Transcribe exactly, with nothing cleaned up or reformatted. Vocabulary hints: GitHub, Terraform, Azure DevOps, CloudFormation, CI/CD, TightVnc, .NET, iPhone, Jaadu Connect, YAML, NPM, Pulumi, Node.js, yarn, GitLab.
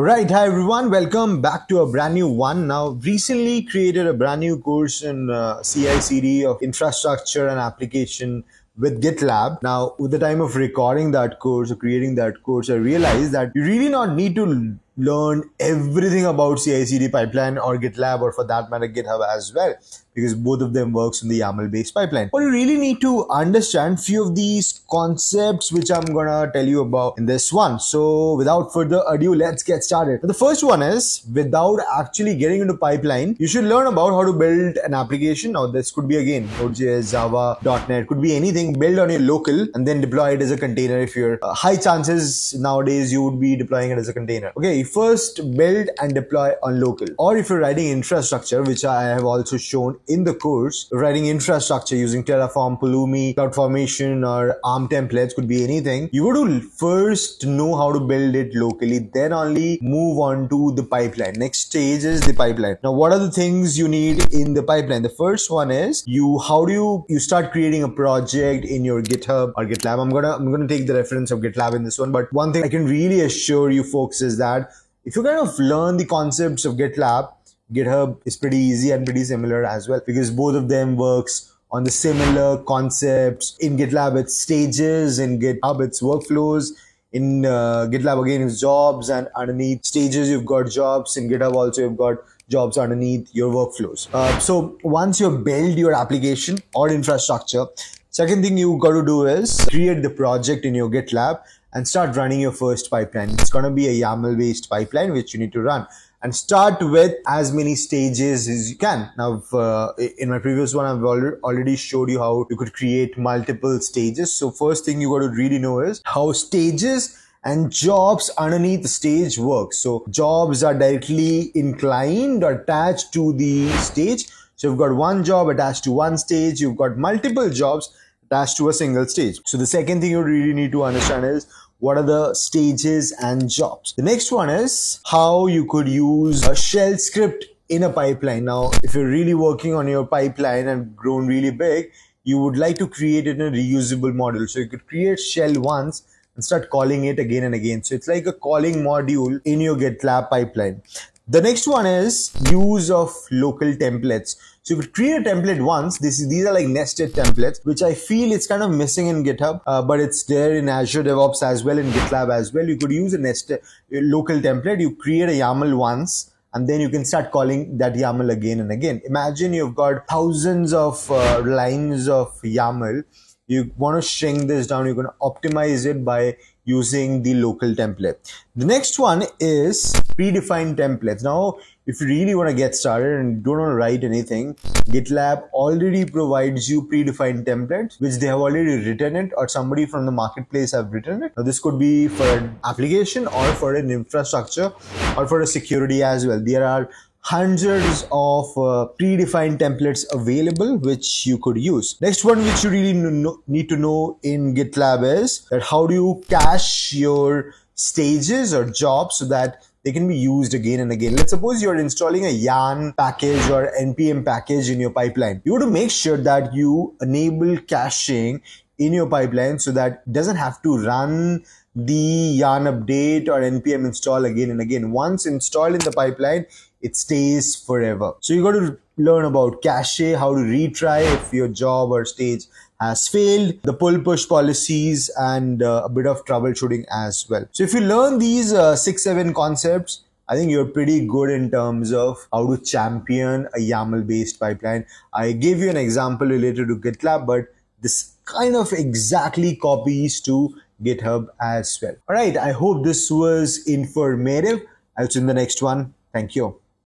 Right, hi everyone, welcome back to a brand new one. Now, recently created a brand new course in uh, C I C D of infrastructure and application with GitLab. Now, with the time of recording that course or creating that course, I realized that you really not need to learn everything about C I C D pipeline or GitLab, or for that matter GitHub as well, because both of them works in the YAML based pipeline. But you really need to understand few of these concepts which I'm gonna tell you about in this one. So without further ado, let's get started. The first one is, without actually getting into pipeline, you should learn about how to build an application. Now this could be again Node.js, Java, .NET, could be anything. Build on your local and then deploy it as a container. If you're uh, high chances nowadays you would be deploying it as a container. Okay, first build and deploy on local. Or if you're writing infrastructure, which I have also shown in the course, writing infrastructure using Terraform, Pulumi, CloudFormation, or ARM templates, could be anything. You go to first know how to build it locally, then only move on to the pipeline. Next stage is the pipeline. Now, what are the things you need in the pipeline? The first one is you. How do you you start creating a project in your GitHub or GitLab? I'm gonna I'm gonna take the reference of GitLab in this one, but one thing I can really assure you folks is that if you kind of learn the concepts of GitLab, GitHub is pretty easy and pretty similar as well, because both of them works on the similar concepts. In GitLab, it's stages. In GitHub, it's workflows. In uh, GitLab, again, it's jobs. And underneath stages, you've got jobs. In GitHub also, you've got jobs underneath your workflows. Uh, so once you build your application or infrastructure, second thing you've got to do is create the project in your GitLab and start running your first pipeline. It's gonna be a YAML based pipeline which you need to run, and start with as many stages as you can. Now, uh, in my previous one, I've already showed you how you could create multiple stages. So first thing you got to really know is how stages and jobs underneath the stage work. So jobs are directly inclined or attached to the stage. So you've got one job attached to one stage, you've got multiple jobs attached to a single stage. So the second thing you really need to understand is what are the stages and jobs. The next one is how you could use a shell script in a pipeline. Now, if you're really working on your pipeline and grown really big, you would like to create it in a reusable model. So you could create shell once and start calling it again and again. So it's like a calling module in your GitLab pipeline. The next one is use of local templates. So you could create a template once. This is, these are like nested templates, which I feel it's kind of missing in GitHub, uh, but it's there in Azure DevOps as well, in GitLab as well. You could use a nested a local template. You create a YAML once, and then you can start calling that YAML again and again. Imagine you've got thousands of uh, lines of YAML. You want to shrink this down. You're going to optimize it by using the local template. The next one is predefined templates. Now, if you really want to get started and don't want to write anything, GitLab already provides you predefined templates, which they have already written it, or somebody from the marketplace have written it. Now, this could be for an application or for an infrastructure or for a security as well. There are hundreds of uh, predefined templates available which you could use. Next one which you really no need to know in GitLab is that how do you cache your stages or jobs so that they can be used again and again. Let's suppose you're installing a yarn package or N P M package in your pipeline. You want to make sure that you enable caching in your pipeline so that it doesn't have to run the yarn update or N P M install again and again. Once installed in the pipeline, it stays forever. So you got to learn about cache, how to retry if your job or stage has failed, the pull push policies, and uh, a bit of troubleshooting as well. So if you learn these uh, six, seven concepts, I think you're pretty good in terms of how to champion a YAML based pipeline. I gave you an example related to GitLab, but this kind of exactly copies to GitHub as well. All right, I hope this was informative. I'll see you in the next one. Thank you.